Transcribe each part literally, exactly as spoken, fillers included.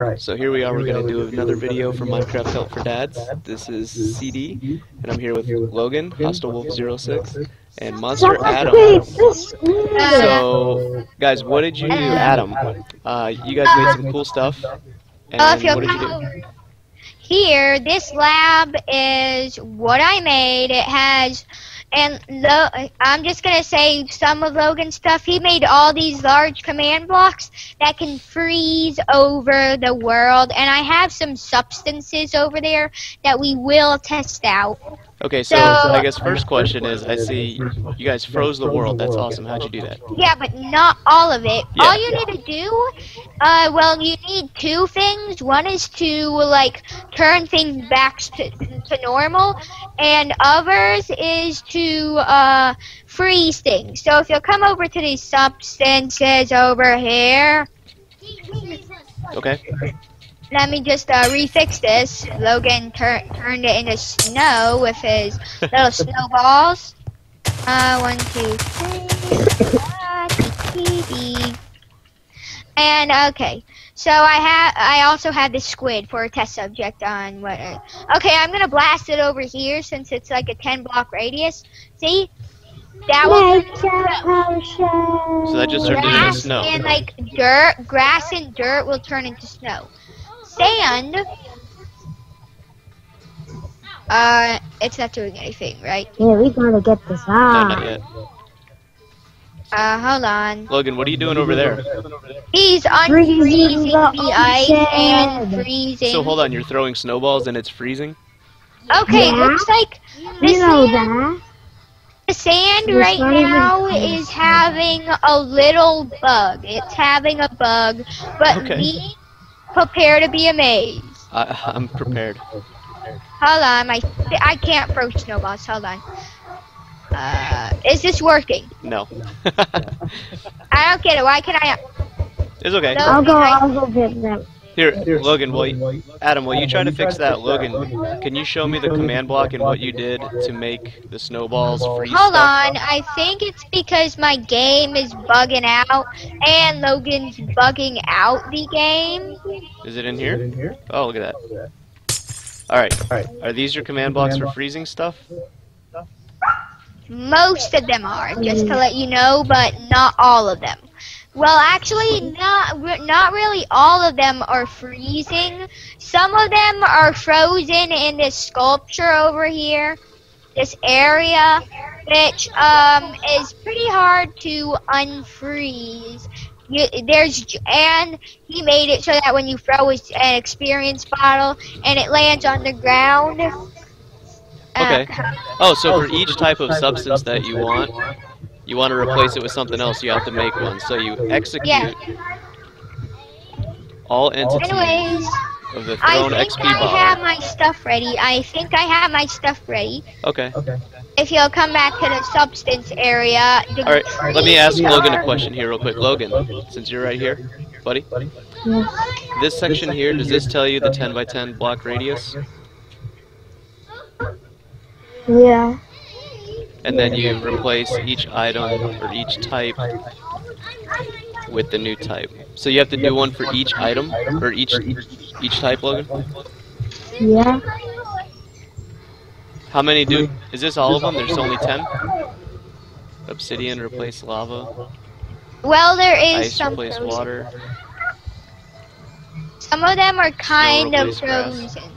Right. So here we are, we're going to do another video from Minecraft Help for Dads. This is C D, and I'm here with Logan, Hostile Wolf zero six, and Monster Adam. So, guys, what did you do, Adam? Uh, you guys made some cool stuff, and what did you do? Here, this lab is what I made. It has, and Lo I'm just going to save some of Logan's stuff. He made all these large command blocks that can freeze over the world. And I have some substances over there that we will test out. Okay, so, so I guess first question is, I see you guys froze the world. That's awesome. How'd you do that? Yeah, but not all of it. Yeah. All you need to do, uh, well, you need two things. One is to, like, turn things back to, to normal, and others is to uh, freeze things. So if you'll come over to these substances over here. Okay. Let me just uh, refix this. Logan tur turned it into snow with his little snowballs. Uh, one, two, three, ah, dee, dee, dee. And okay, so I have. I also had this squid for a test subject on what. Uh, okay, I'm gonna blast it over here since it's like a ten block radius. See, that was. So that just turned into snow. And like dirt, grass and dirt will turn into snow. Sand. Uh, it's not doing anything, right? Yeah, we gotta get this on. Not yet. Uh, hold on. Logan, what are you doing over there? He's unfreezing the ice and freezing. So hold on, you're throwing snowballs and it's freezing? Okay, yeah. It looks like the you know sand, the sand it's right now is having a little bug. It's having a bug, but okay. we. Prepare to be amazed. I, I'm prepared. Hold on, I I can't throw snowballs. Hold on. Uh, is this working? No. I don't get it. Why can I? It's okay. I'll go. I'll go get them. Here, Logan. Will you, Adam, will you try to fix that? Logan, can you show me the command block and what you did to make the snowballs freeze? Hold on. I think it's because my game is bugging out, and Logan's bugging out the game. Is it in here? Oh, look at that. All right. Are these your command blocks for freezing stuff? Most of them are, just to let you know, but not all of them. Well, actually, not not really all of them are freezing. Some of them are frozen in this sculpture over here, this area, which um, is pretty hard to unfreeze. You, there's and he made it so that when you throw an experience bottle and it lands on the ground. Okay. Uh, oh, so for each type of substance that you want, you want to replace it with something else, you have to make one. So you execute yeah. all entities Anyways, of the thrown I think X P I bottle. have my stuff ready. I think I have my stuff ready. Okay. Okay. If you'll come back to the substance area. All right. Let me ask Logan a question here real quick. Logan, since you're right here, buddy. Yeah. This section here, does this tell you the ten by ten block radius? Yeah. And then you replace each item or each type with the new type. So you have to do one for each item or each each type, Logan? Yeah. How many do? Is this all of them? There's only ten. Obsidian replace lava. Well, there is ice some replace water. Some of them are kind of frozen.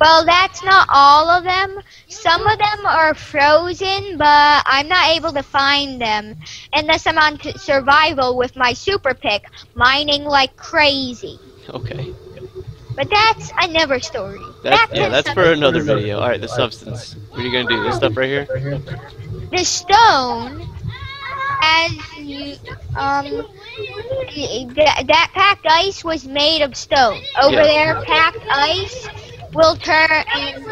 Well, that's not all of them. Some of them are frozen, but I'm not able to find them. Unless I'm on survival with my super pick, mining like crazy. Okay. But that's another story. That, that's yeah, that's for another video. Alright, the substance. What are you going to do? This stuff right here? The stone, as you, um... That, that packed ice was made of stone. Over yeah. there, packed ice will turn and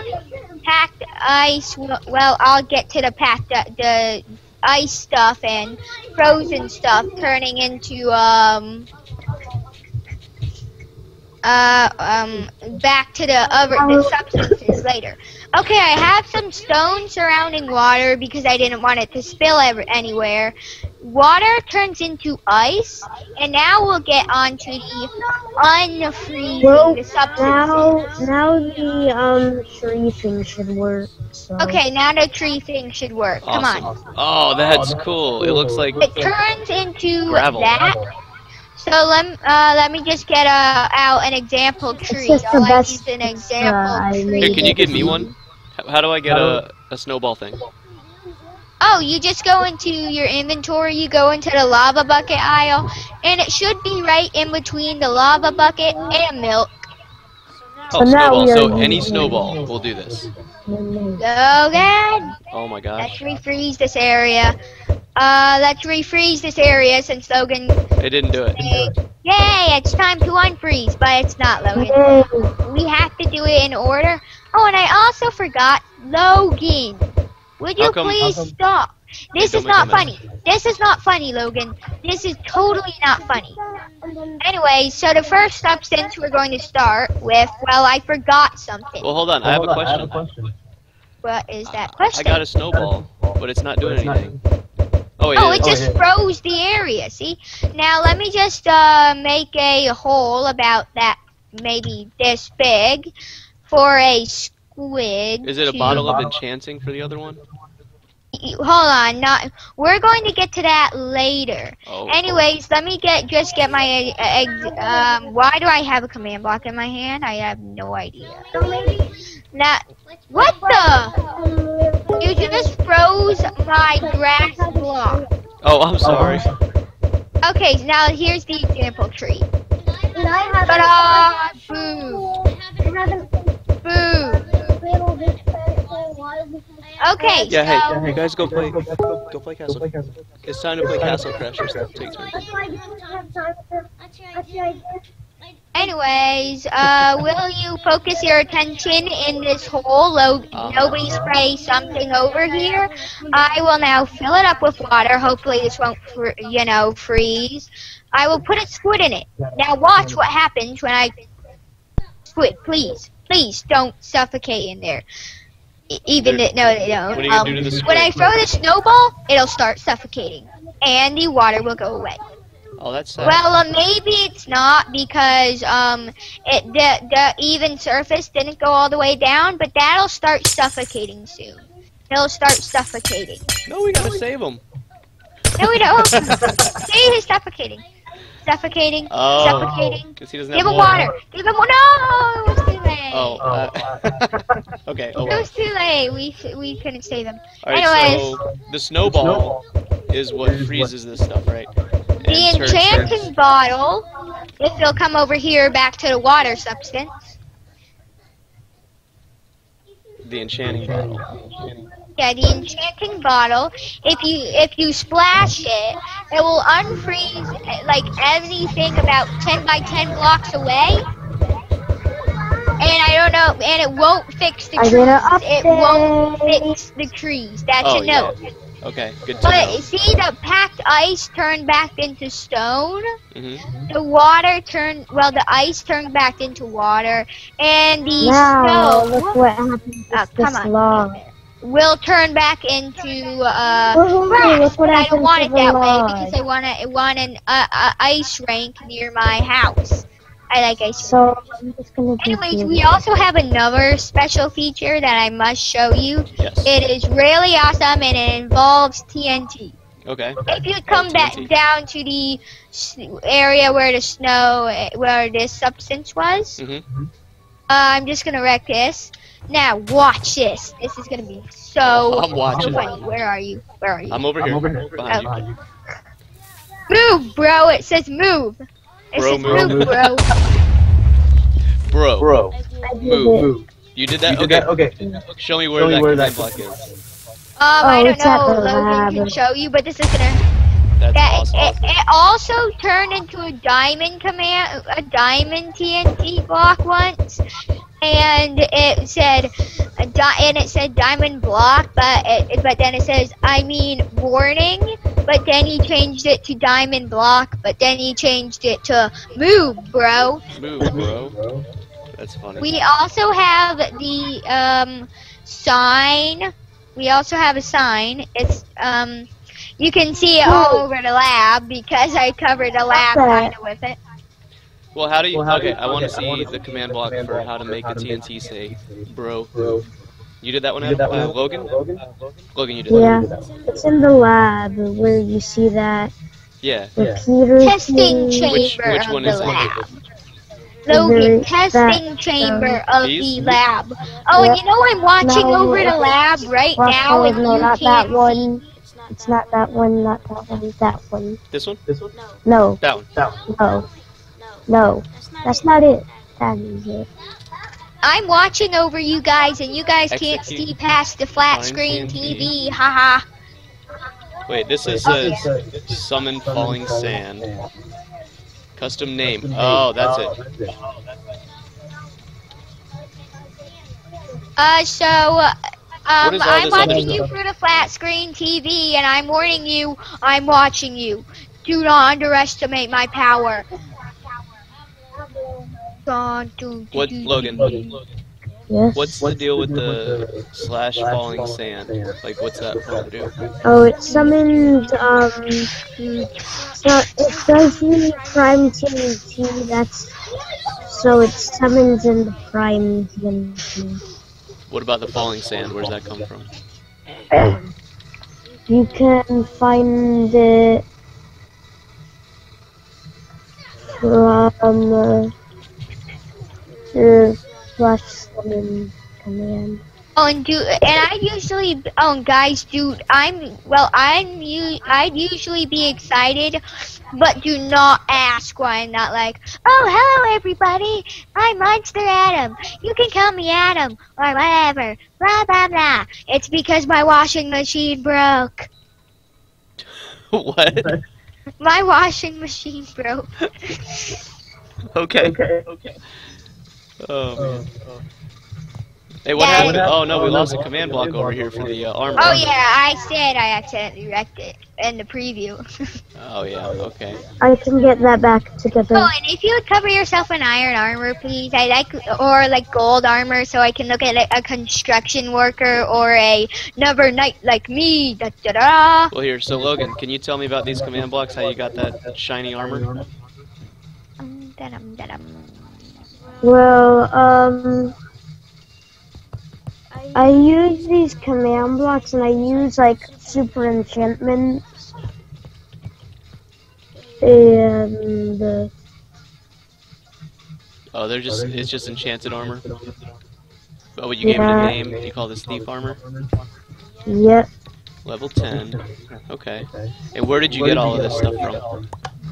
packed ice. Well, I'll get to the packed uh, the ice stuff and frozen stuff turning into um uh um back to the other the substances later. Okay, I have some stone surrounding water because I didn't want it to spill ever, anywhere. water turns into ice, and now we'll get on to the unfreezing well, the substance. Now, now the um, tree thing should work. So. Okay, now the tree thing should work. Awesome. Come on. Oh, that's, oh, that's cool. cool. It looks like it turns into gravel. that. So let uh, let me just get uh, out an example tree. It's just the best, an example uh, tree. Here, can you give me one? How do I get a, a snowball thing? Oh, you just go into your inventory, you go into the lava bucket aisle, and it should be right in between the lava bucket and milk. Oh, snowball, so any snowball will do this. Go ahead. Oh my gosh. Let's refreeze this area. Uh, let's refreeze this area since Logan... It didn't do it. Yay, it's time to unfreeze, but it's not, Logan. We have to do it in order. Oh, and I also forgot Logan. Would you come, please stop? This is not funny. This is not funny, Logan. This is totally not funny. Anyway, so the first substance we're going to start with, well, I forgot something. Well, hold on. I have a question. I have a question. What is that question? I got a snowball, but it's not doing anything. Oh, it, oh, it just oh, yeah. froze the area, see? Now, let me just uh, make a hole about that, maybe this big, for a squid. Is it a bottle of enchanting for the other one? Hold on, not. We're going to get to that later. Oh, Anyways, cool. let me get just get my egg. Um, why do I have a command block in my hand? I have no idea. Now, what the? You just froze my grass block. Oh, I'm sorry. Okay, now here's the example tree. Ta-da! Boom! Boom! Okay. Yeah. So hey, hey, guys, go play. Go play, go, go play Castle. Go play Castle. It's time to play Castle Crashers. It takes me. Anyways, uh, will you focus your attention in this hole? Lo um. Nobody spray something over here. I will now fill it up with water. Hopefully, this won't, fr you know, freeze. I will put a squid in it. Now watch what happens when I squid. Please, please don't suffocate in there. Even it, no, they don't. What um, do do when I throw the snowball, it'll start suffocating, and the water will go away. Oh, that's sad. Well, uh, maybe it's not because um, it the the even surface didn't go all the way down, but that'll start suffocating soon. It'll start suffocating. No, we gotta save him. No, we don't. See, he's suffocating, suffocating, oh, suffocating. He doesn't have Give him water. water. Give him water. No, it was too late. Oh. Uh, Okay. Oh, well. It was too late. We we couldn't save them. All right, anyways, so the snowball is what freezes this stuff, right? And the enchanting bottle. If it'll come over here, back to the water substance. The enchanting bottle. Yeah, the enchanting bottle. If you if you splash it, it will unfreeze like everything about ten by ten blocks away. And I don't know, and it won't fix the trees. It won't fix the trees. That's oh, a note. Yeah. Okay, good to But know. See, the packed ice turned back into stone. Mm-hmm. The water turned, well, the ice turned back into water. And the wow, stone look what happened oh, come on. Long. will turn back into uh, oh, grass. But I don't want it that long. way because I want, a, I want an uh, uh, ice rink near my house. I like ice cream. So, I'm just gonna Anyways, we also have another special feature that I must show you. Yes. It is really awesome and it involves T N T. Okay. If you come oh, back down to the area where the snow, where this substance was, mm-hmm. uh, I'm just gonna wreck this. Now, watch this. This is gonna be so, I'm watching. so funny. Where are you? Where are you? I'm over I'm here. Over here. Behind okay. you. Move, bro. It says move. Bro, move, bro. Bro, bro, move. You did that. You did okay. That? Okay. Show me where, show that, where that block is. Um, oh, I don't know. Logan can show you, but this is gonna. That's that, awesome. It, it also turned into a diamond command, a diamond T N T block once, and it said, a di and it said diamond block, but it, but then it says, I mean, warning. But then he changed it to diamond block. But then he changed it to move, bro. Move, bro. That's funny. We also have the um sign. We also have a sign. It's um. You can see it all over the lab because I covered the lab kind of with it. Well, how do you... Okay, I want to see the command block for how to make the T N T say, bro. You did that one, Adam? Uh, Logan? Logan, you did that one. Yeah, it's in the lab where you see that. Yeah. Repeater testing chamber which, which one of the is lab. Logan, testing chamber of the lab. Oh, and you know I'm watching over the lab right now and you can't see. It's not that one, not that one, that one. This one? This one? No. That one. That one. No. No. That's not it. That is it. I'm watching over you guys, and you guys Execute. can't see past the flat screen T V. Haha. Wait, this is a summon falling sand. Custom name. Oh, that's it. Uh, so. Uh, Um, I'm watching you through the flat screen T V, and I'm warning you, I'm watching you. Do not underestimate my power. What, Logan? Yes. What's the deal with the slash falling sand? Like, what's that supposed to do? Oh, it summons, um... So, it does use prime T N T, that's... So it summons in the prime T N T. What about the falling sand? Where's that come from? You can find it from uh, your slash summon command. Oh, and do and I usually oh guys, dude, I'm well, I'm you. I'd usually be excited, but do not ask why I'm not like, oh, hello everybody, I'm Monster Adam. You can call me Adam or whatever. Blah blah blah. It's because my washing machine broke. What? My washing machine broke. Okay. Okay. Okay. Oh man. Oh. Hey, what yeah, happened? Oh no, we lost a command block over here for the uh, armor. Oh yeah, I said I accidentally wrecked it in the preview. Oh yeah, okay. I can get that back together. Oh, and if you would cover yourself in iron armor, please. I like or like gold armor, so I can look at like, a construction worker or a another knight like me. Da da da. Well, here, so Logan, can you tell me about these command blocks? How you got that shiny armor? Um, da -dum, da -dum. Well, um. I use these command blocks, and I use, like, super enchantments, and, uh, oh, they're just, it's just enchanted armor? Oh, but you yeah. gave it a name, you call this thief armor? Yep. Level ten, okay. And where did you get all of this stuff from?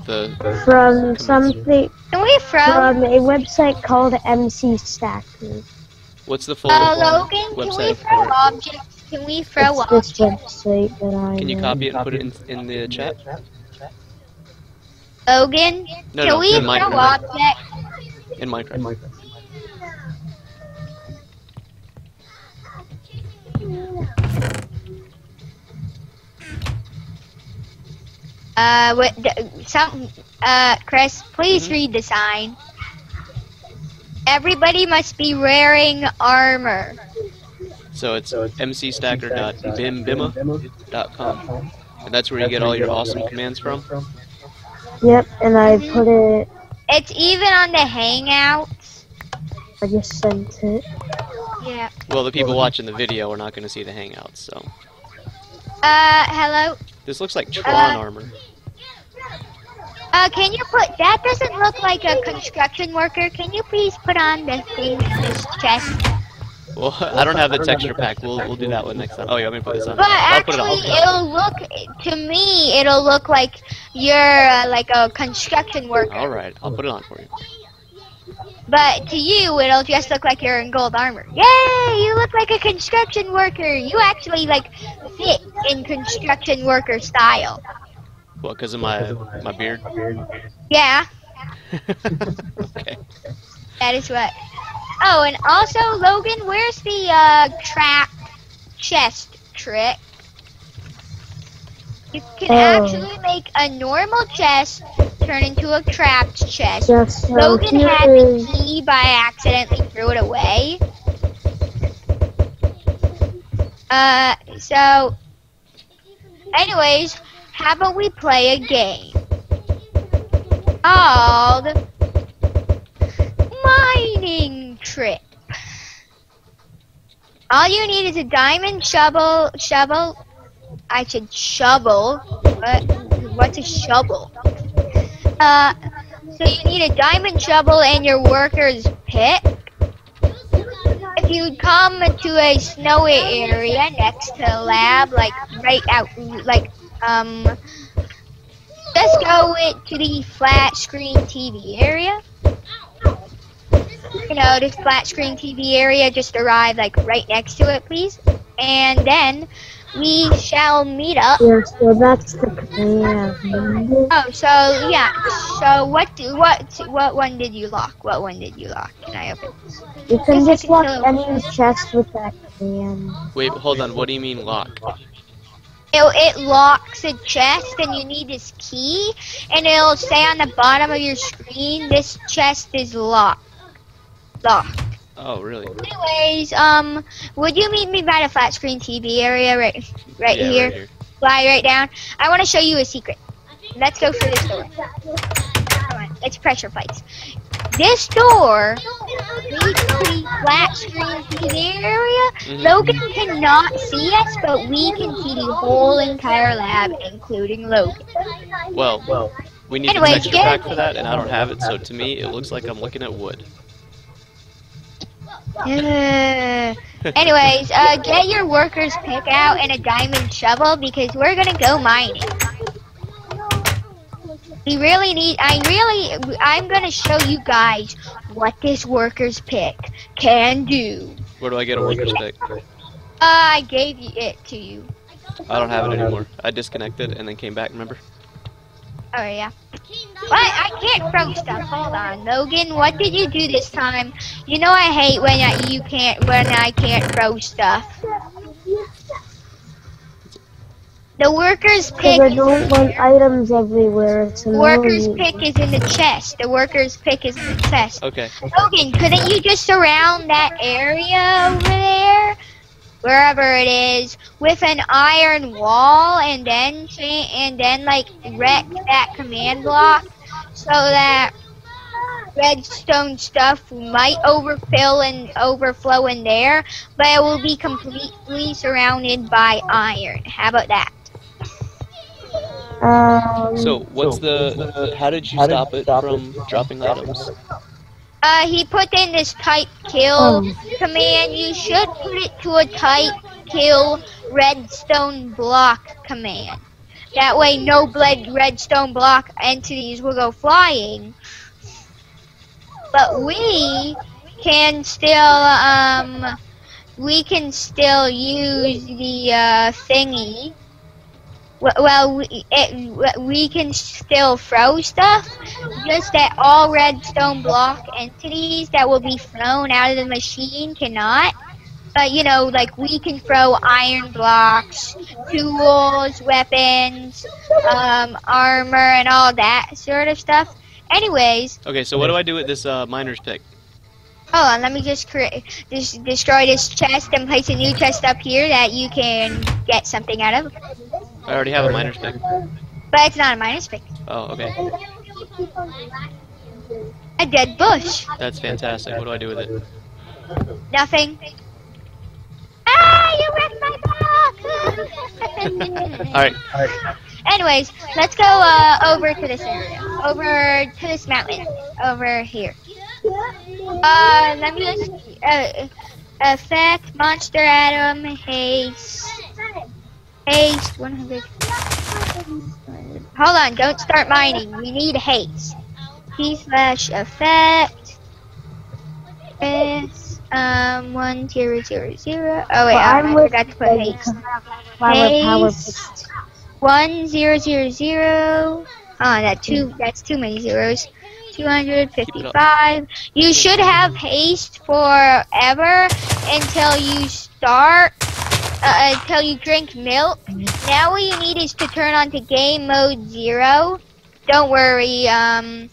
The from something, from? from a website called M C Stacker. What's the full uh, Logan, website? Can we throw for? objects? Can we throw it's objects? This website that I can you copy it and put it in, in the chat? Logan, no, can no, we throw objects? In Minecraft. In Minecraft. Uh, what, the, some, uh, Chris, please mm-hmm. read the sign. Everybody must be wearing armor. So it's m c stacker dot bim bimma dot com. And that's where you get all your awesome commands from? Yep, and I put it... It's even on the Hangouts. I just sent it. Yeah. Well, the people watching the video are not going to see the Hangouts, so... Uh, hello? This looks like Tron uh, armor. Uh, can you put, that doesn't look like a construction worker. Can you please put on the thing, this chest? Well, I don't have the texture pack. We'll, we'll do that one next time. Oh, yeah, let me put this on. But I'll actually, put it on. it'll look, to me, it'll look like you're, uh, like a construction worker. All right, I'll put it on for you. But to you, it'll just look like you're in gold armor. Yay, you look like a construction worker. You actually, like, fit in construction worker style. What, because of my my beard? Yeah. Okay. That is what. Oh, and also, Logan, where's the uh, trap chest trick? You can oh. actually make a normal chest turn into a trapped chest. Yes, so Logan had the key by accidentally threw it away. Uh, so, anyways. How about we play a game called Mining Trip? All you need is a diamond shovel, shovel, I should shovel, what, what's a shovel? Uh, so you need a diamond shovel and your worker's pick. If you come to a snowy area next to a lab, like right out, like, um, just go to the flat screen T V area. You know, this flat screen T V area, just arrive like right next to it, please. And then we shall meet up. Yeah, so that's the plan. Oh, so yeah. So what do what what one did you lock? What one did you lock? Can I open this? You can just can lock any chest with that can. Wait, hold on. What do you mean lock? It, it locks a chest, and you need this key, and it'll say on the bottom of your screen, this chest is locked. Locked. Oh, really? Anyways, um, would you meet me by the flat screen T V area right, right, yeah, here? right here? Fly right down. I want to show you a secret. Let's go through this door. Come on, it's pressure plates. This door leads to the flat screen T V area. Mm-hmm. Logan cannot see us, but we can see the whole entire lab, including Logan. Well, well, we need Anyways, a texture pack for that, and I don't have it, so to me, it looks like I'm looking at wood. Uh, anyways, uh, get your worker's pick out and a diamond shovel because we're gonna go mining. We really need. I really. I'm gonna show you guys what this worker's pick can do. Where do I get a worker's pick? Uh, I gave it to you. I don't have it anymore. I disconnected and then came back. Remember? Oh yeah. What? I can't throw stuff. Hold on, Logan. What did you do this time? You know I hate when I, you can't when I can't throw stuff. The worker's pick. I don't want items everywhere. Worker's pick is in the chest. The worker's pick is in the chest. Okay. Logan, couldn't you just surround that area over there, wherever it is, with an iron wall, and then and then like wreck that command block so that redstone stuff might overfill and overflow in there, but it will be completely surrounded by iron. How about that? Um, so what's the? Uh, how did you how stop did it stop from it? dropping items? Uh, he put in this type kill um. command. You should put it to a type kill redstone block command. That way no bled redstone block entities will go flying. But we can still, um, we can still use the, uh, thingy. Well, we, it, we can still throw stuff, just that all redstone block entities that will be thrown out of the machine cannot. But, you know, like, we can throw iron blocks, tools, weapons, um, armor, and all that sort of stuff. Anyways. Okay, so what do I do with this uh, miner's pick? Hold on, let me just create, just destroy this chest and place a new chest up here that you can get something out of. I already have a miner's pick. But it's not a miner's pick. Oh, okay. A dead bush. That's fantastic. What do I do with it? Nothing. Ah, you wrecked my block! All right. All right. Anyways, let's go uh, over to this area. Over to this mountain. Over here. Uh, let me just uh, affect Monster Adam haste. Haste one hundred. Hold on, don't start mining. We need haste. T slash effect. It's um one zero zero zero. Oh wait, I forgot to put haste. Haste one zero zero zero. Oh, that two. That's too many zeros. two hundred fifty-five. You should have haste forever until you start, uh, until you drink milk. Now what you need is to turn on to game mode zero. Don't worry, um,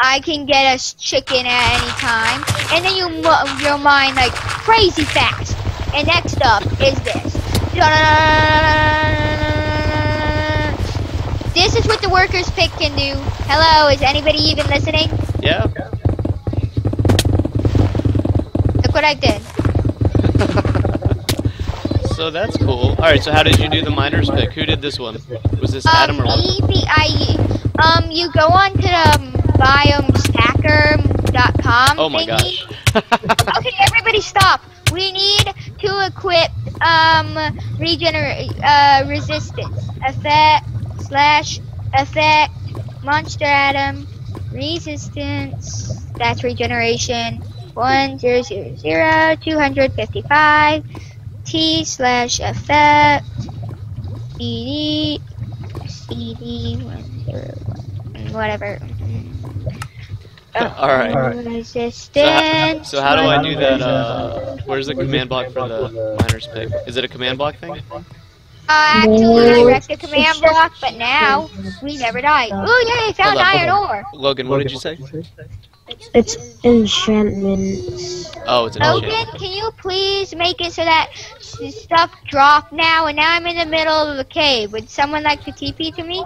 I can get us chicken at any time. And then you you'll mine like crazy fast. And next up is this. This is what the workers' pick can do. Hello, is anybody even listening? Yeah. Okay. Look what I did. So that's cool. All right. So how did you do the miners' pick? Who did this one? Was this um, Adam or me? Um, you go on to the biomestacker dot com. Oh my thingy. Gosh. Okay, everybody, stop. We need to equip um regenerate uh resistance effect. Slash effect Monster Adam resistance. That's regeneration. One zero zero zero two hundred fifty five. T slash effect. E D C D one zero one whatever. Uh, All right. Resistance. So, how, so how do I do that? Uh, where's the command block for the miner's pick? Is it a command block thing? Uh, actually, I wrecked a command block, but now we never die. Ooh, yeah, I found iron ore. Logan, what did you say? It's enchantment. Oh, it's an enchantment. Logan, can you please make it so that stuff drop now? And now I'm in the middle of a cave. Would someone like to T P to me?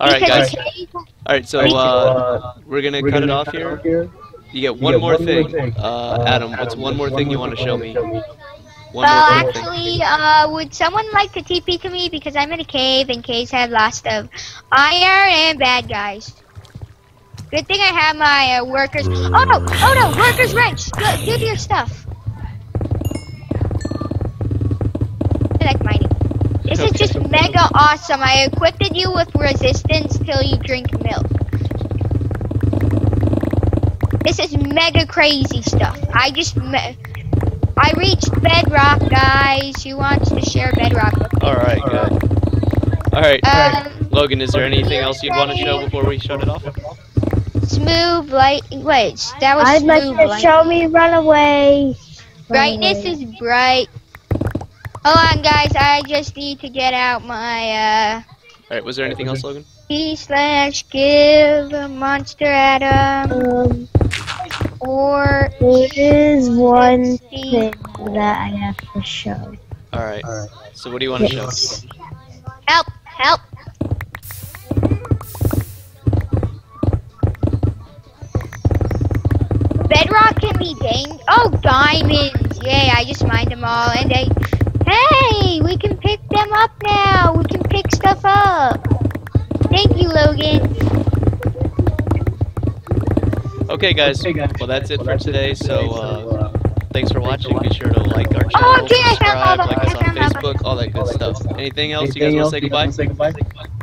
All right, guys. All right, so uh, we're gonna cut it off here. You get one more thing, uh, Adam. What's one more thing you want to show me? Well, uh, actually, uh, would someone like to T P to me because I'm in a cave in case I have lots of iron and bad guys. Good thing I have my uh, workers. Oh no! Oh no! Workers wrench. Go, give your stuff. I like mining. This is just mega awesome. I equipped you with resistance till you drink milk. This is mega crazy stuff. I just. Me I reached bedrock, guys. Who wants to share bedrock with me? Alright, good. Alright, um, Logan, is there anything else you'd want to show before we shut it off? Smooth light. Wait, that was I'd smooth light. I'd like you to show me runaway. Brightness runaway. Is bright. Hold on, guys. I just need to get out my, uh... Alright, was there anything else, Logan? E slash give Monster Adam. Um, Or it is one thing that I have to show. Alright. All right. So what do you want yes. to show? Help! Help! Bedrock can be dang. Oh, diamonds! Yay, I just mined them all. And they. Hey! We can pick them up now! We can pick stuff up! Thank you, Logan! Okay guys. okay, guys. Well, that's it well, for that's today. It. So, uh, thanks for watching. Be sure to like our channel, oh, okay, subscribe, like us on Facebook, all that good stuff. Anything else you guys want to say goodbye?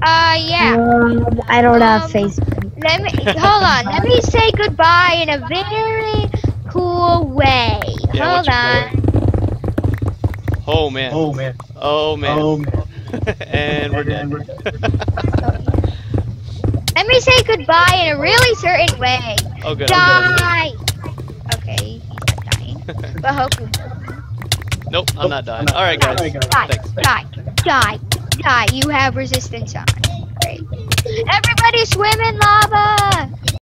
Uh, yeah. Um, I don't um, have Facebook. Let me hold on. Let me say goodbye in a very cool way. Yeah, hold on. Oh man. Oh man. Oh man. Oh, man. And we're done. Let me say goodbye in a really certain way. Oh, good. Die! Okay, he's not dying. But hopefully. Nope, I'm not dying. Alright, guys. Die, Thanks. die, die, die. You have resistance on. Great. Everybody swim in lava!